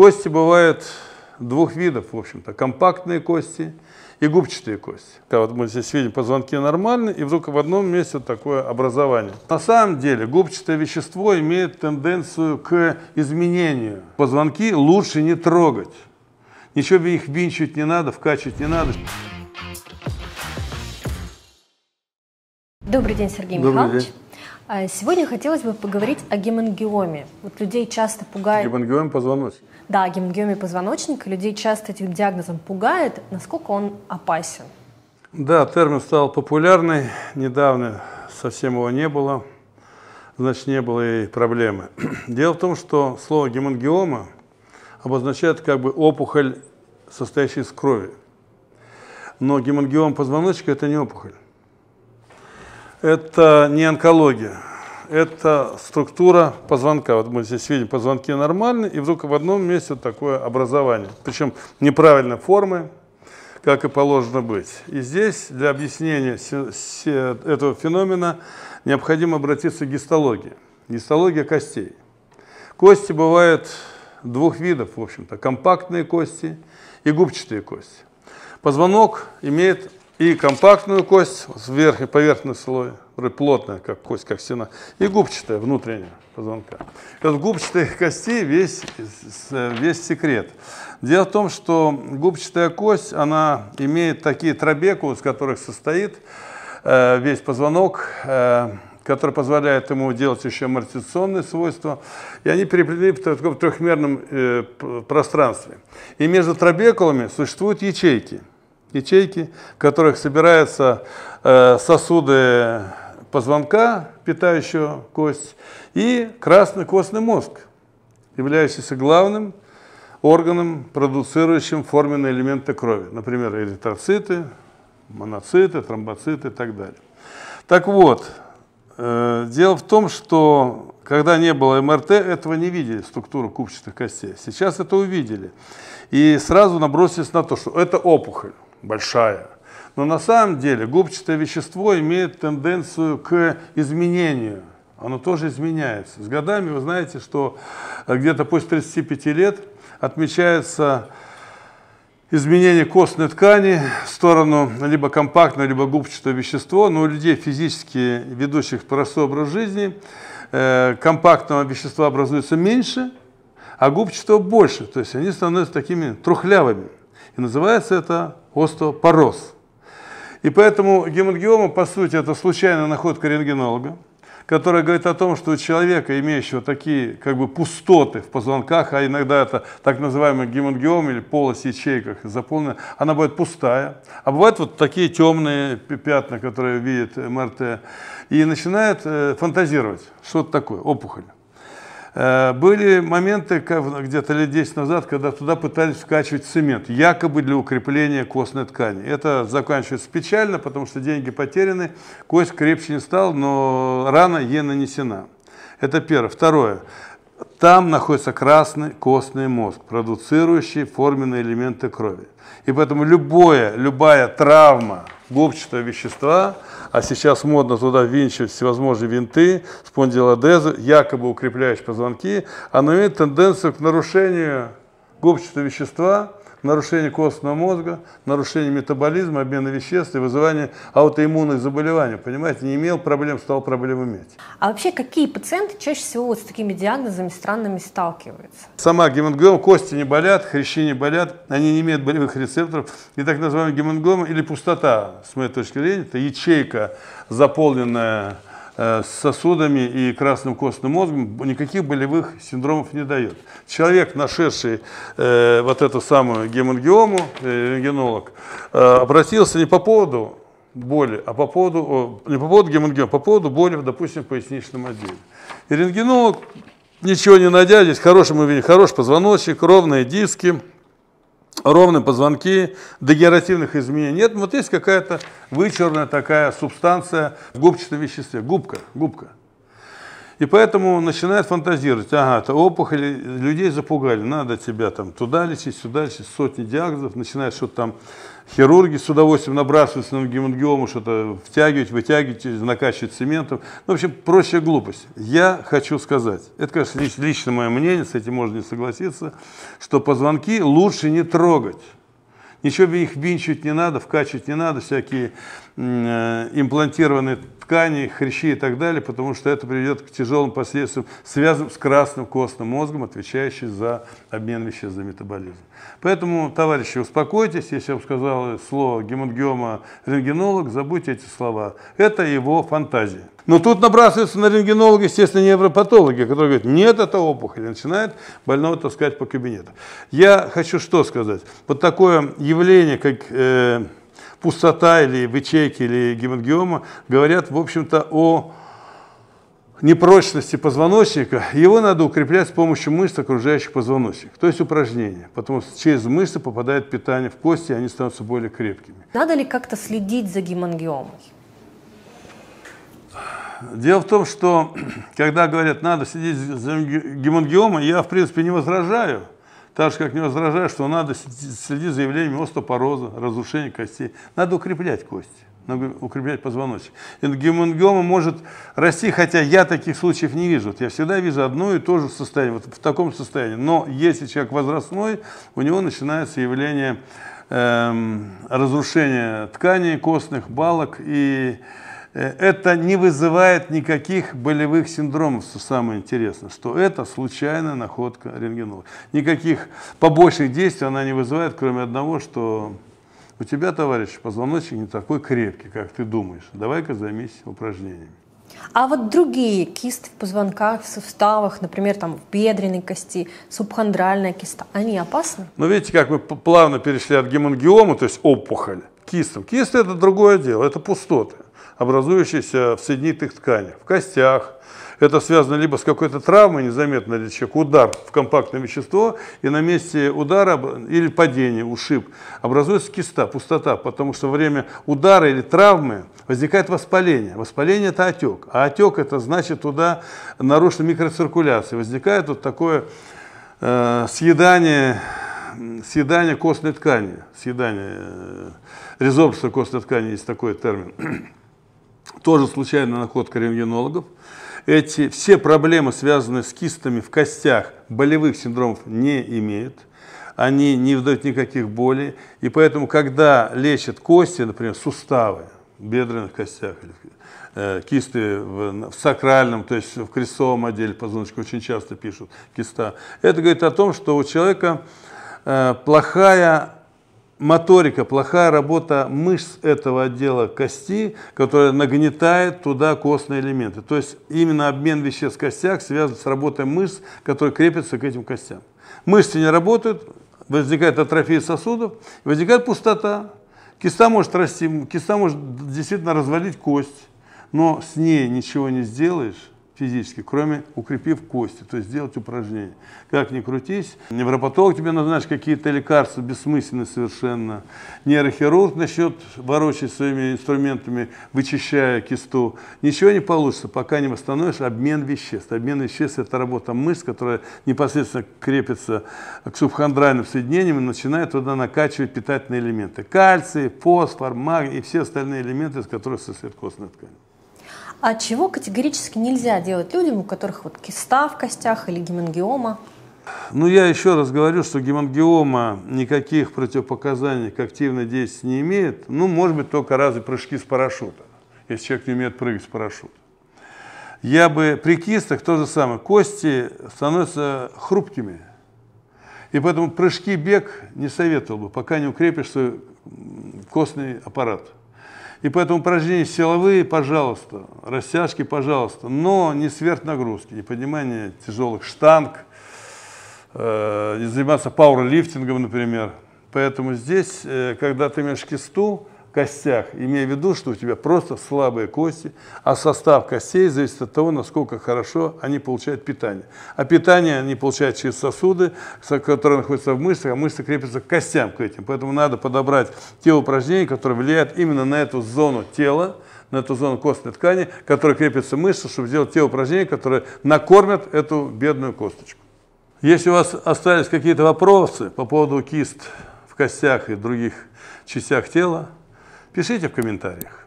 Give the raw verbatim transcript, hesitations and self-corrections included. Кости бывают двух видов, в общем-то, компактные кости и губчатые кости. Вот мы здесь видим, позвонки нормальные, и вдруг в одном месте вот такое образование. На самом деле губчатое вещество имеет тенденцию к изменению. Позвонки лучше не трогать. Ничего их винчивать не надо, вкачивать не надо. Добрый день, Сергей Михайлович. Добрый день. Сегодня хотелось бы поговорить о гемангиоме. Вот людей часто пугает... Гемангиом позвоночника. Да, гемангиоме позвоночника. Людей часто этим диагнозом пугает. Насколько он опасен? Да, термин стал популярный. Недавно совсем его не было. Значит, не было и проблемы. Дело в том, что слово гемангиома обозначает как бы опухоль, состоящая из крови. Но гемангиом позвоночника – это не опухоль. Это не онкология. Это структура позвонка. Вот мы здесь видим, позвонки нормальные, и вдруг в одном месте вот такое образование. Причем неправильной формы, как и положено быть. И здесь для объяснения этого феномена необходимо обратиться к гистологии. Гистология костей. Кости бывают двух видов, в общем-то. Компактные кости и губчатые кости. Позвонок имеет и компактную кость с верхней поверхностной слоя, плотная, как кость, как стена, и губчатая, внутренняя позвонка. И вот в губчатой кости весь, весь секрет. Дело в том, что губчатая кость, она имеет такие трабекулы, из которых состоит э, весь позвонок, э, который позволяет ему делать еще амортизационные свойства, и они переплетены в трехмерном э, пространстве. И между трабекулами существуют ячейки. Ячейки, в которых собираются э, сосуды позвонка, питающего кость, и красный костный мозг, являющийся главным органом, продуцирующим форменные элементы крови, например, эритроциты, моноциты, тромбоциты и так далее. Так вот, э, дело в том, что когда не было МРТ, этого не видели, структуру губчатых костей. Сейчас это увидели и сразу набросились на то, что это опухоль. Большая. Но на самом деле губчатое вещество имеет тенденцию к изменению. Оно тоже изменяется. С годами вы знаете, что где-то после тридцати пяти лет отмечается изменение костной ткани в сторону либо компактного, либо губчатого вещества. Но у людей, физически ведущих простой образ жизни, компактного вещества образуется меньше, а губчатого больше. То есть они становятся такими трухлявыми. И называется это остеопороз. И поэтому гемангиома, по сути, это случайная находка рентгенолога, которая говорит о том, что у человека, имеющего такие как бы пустоты в позвонках, а иногда это так называемый гемангиом или полость в ячейках заполнена, она будет пустая. А бывают вот такие темные пятна, которые видит МРТ, и начинает фантазировать, что это такое, опухоль. Были моменты где-то лет десять назад, когда туда пытались вкачивать цемент, якобы для укрепления костной ткани. Это заканчивается печально, потому что деньги потеряны, кость крепче не стала, но рана ей нанесена. Это первое. Второе. Там находится красный костный мозг, продуцирующий форменные элементы крови. И поэтому любое, любая травма губчатого вещества, а сейчас модно туда винчивать всевозможные винты, спондилодезы, якобы укрепляющие позвонки, она имеет тенденцию к нарушению губчатого вещества, нарушению костного мозга, нарушению метаболизма, обмена веществ и вызыванию аутоиммунных заболеваний. Понимаете, не имел проблем, стал проблем иметь. А вообще, какие пациенты чаще всего вот с такими диагнозами странными сталкиваются? Сама гемангиома, кости не болят, хрящи не болят, они не имеют болевых рецепторов. И так называемая гемангиома или пустота, с моей точки зрения, это ячейка, заполненная с сосудами и красным костным мозгом, никаких болевых синдромов не дает. Человек, нашедший э, вот эту самую гемангиому, э, рентгенолог, э, обратился не по поводу боли, а по поводу, о, не по поводу гемангиома, а по поводу боли, допустим, в поясничном отделе. И рентгенолог, ничего не найдя, здесь хороший, мы видим, хороший позвоночник, ровные диски, ровные позвонки, дегенеративных изменений нет. Вот есть какая-то вычурная такая субстанция в губчатом веществе, губка, губка. И поэтому начинает фантазировать, ага, это опухоли, людей запугали, надо тебя там туда лечить, сюда лечить, сотни диагнозов, начинает что-то там, хирурги с удовольствием набрасываются на гемангиому, что-то втягивать, вытягивать, накачивать цементом. Ну, в общем, прочая глупость. Я хочу сказать, это, конечно, лично мое мнение, с этим можно не согласиться, что позвонки лучше не трогать. Ничего их винчивать не надо, вкачивать не надо, всякие э, имплантированные ткани, хрящи и так далее, потому что это приведет к тяжелым последствиям, связанным с красным костным мозгом, отвечающим за обмен веществ, за метаболизм. Поэтому, товарищи, успокойтесь, если я вам сказал слово гемангиома-рентгенолог, забудьте эти слова. Это его фантазия. Но тут набрасываются на рентгенолога, естественно, невропатологи, которые говорят, нет, это опухоль, и начинает больного таскать по кабинету. Я хочу что сказать. Вот такое явление, как э, пустота или ячейки, или гемангиома, говорят, в общем-то, о непрочности позвоночника. Его надо укреплять с помощью мышц, окружающих позвоночник, то есть упражнения. Потому что через мышцы попадает питание в кости, и они становятся более крепкими. Надо ли как-то следить за гемангиомой? Дело в том, что когда говорят, надо следить за гемангиомой, я в принципе не возражаю, так же как не возражаю, что надо следить за явлениями остеопороза, разрушения костей. Надо укреплять кости, надо укреплять позвоночник. И гемангиома может расти, хотя я таких случаев не вижу. Я всегда вижу одно и то же состояние, вот в таком состоянии. Но если человек возрастной, у него начинается явление эм, разрушения тканей, костных балок, и это не вызывает никаких болевых синдромов, что самое интересное, что это случайная находка рентгенолога. Никаких побочных действий она не вызывает, кроме одного, что у тебя, товарищ, позвоночник не такой крепкий, как ты думаешь. Давай-ка займись упражнениями. А вот другие кисты в позвонках, в суставах, например, там в бедренной кости, субхондральная киста, они опасны? Ну, видите, как мы плавно перешли от гемангиома, то есть опухоль, к кистам. Кисты – это другое дело, это пустоты, образующиеся в соединительных тканях, в костях. Это связано либо с какой-то травмой, незаметно для человека, удар в компактное вещество, и на месте удара или падения, ушиб, образуется киста, пустота, потому что во время удара или травмы возникает воспаление. Воспаление – это отек, а отек – это значит, туда нарушена микроциркуляция. Возникает вот такое э, съедание, съедание костной ткани, съедание, э, резорбция костной ткани, есть такой термин. Тоже случайная находка рентгенологов. Эти все проблемы, связанные с кистами в костях, болевых синдромов не имеют. Они не выдают никаких болей. И поэтому, когда лечат кости, например, суставы в бедренных костях, э, кисты в, в сакральном, то есть в крестцовом отделе позвоночника очень часто пишут киста, это говорит о том, что у человека э, плохая моторика, плохая работа мышц этого отдела кости, которая нагнетает туда костные элементы. То есть именно обмен веществ в костях связан с работой мышц, которые крепятся к этим костям. Мышцы не работают, возникает атрофия сосудов, возникает пустота. Киста может расти, киста может действительно развалить кость, но с ней ничего не сделаешь физически, кроме укрепив кости, то есть сделать упражнения. Как ни крутись, невропатолог тебе назначит какие-то лекарства бессмысленные совершенно, нейрохирург начнет ворочать своими инструментами, вычищая кисту. Ничего не получится, пока не восстановишь обмен веществ. Обмен веществ – это работа мышц, которая непосредственно крепится к субхондральным соединениям и начинает туда накачивать питательные элементы. Кальций, фосфор, магний и все остальные элементы, из которых состоит костная ткань. А чего категорически нельзя делать людям, у которых вот киста в костях или гемангиома? Ну, я еще раз говорю, что гемангиома никаких противопоказаний к активной деятельности не имеет. Ну, может быть, только разве прыжки с парашюта, если человек не умеет прыгать с парашюта. Я бы при кистах то же самое. Кости становятся хрупкими. И поэтому прыжки, бег не советовал бы, пока не укрепишь свой костный аппарат. И поэтому упражнения силовые, пожалуйста, растяжки, пожалуйста, но не сверхнагрузки, не поднимание тяжелых штанг, э, не заниматься пауэрлифтингом, например. Поэтому здесь, э, когда ты имеешь кисту в костях, имея в виду, что у тебя просто слабые кости, а состав костей зависит от того, насколько хорошо они получают питание. А питание они получают через сосуды, которые находятся в мышцах, а мышцы крепятся к костям, к этим. Поэтому надо подобрать те упражнения, которые влияют именно на эту зону тела, на эту зону костной ткани, к которой крепится мышца, чтобы сделать те упражнения, которые накормят эту бедную косточку. Если у вас остались какие-то вопросы по поводу кист в костях и других частях тела, пишите в комментариях.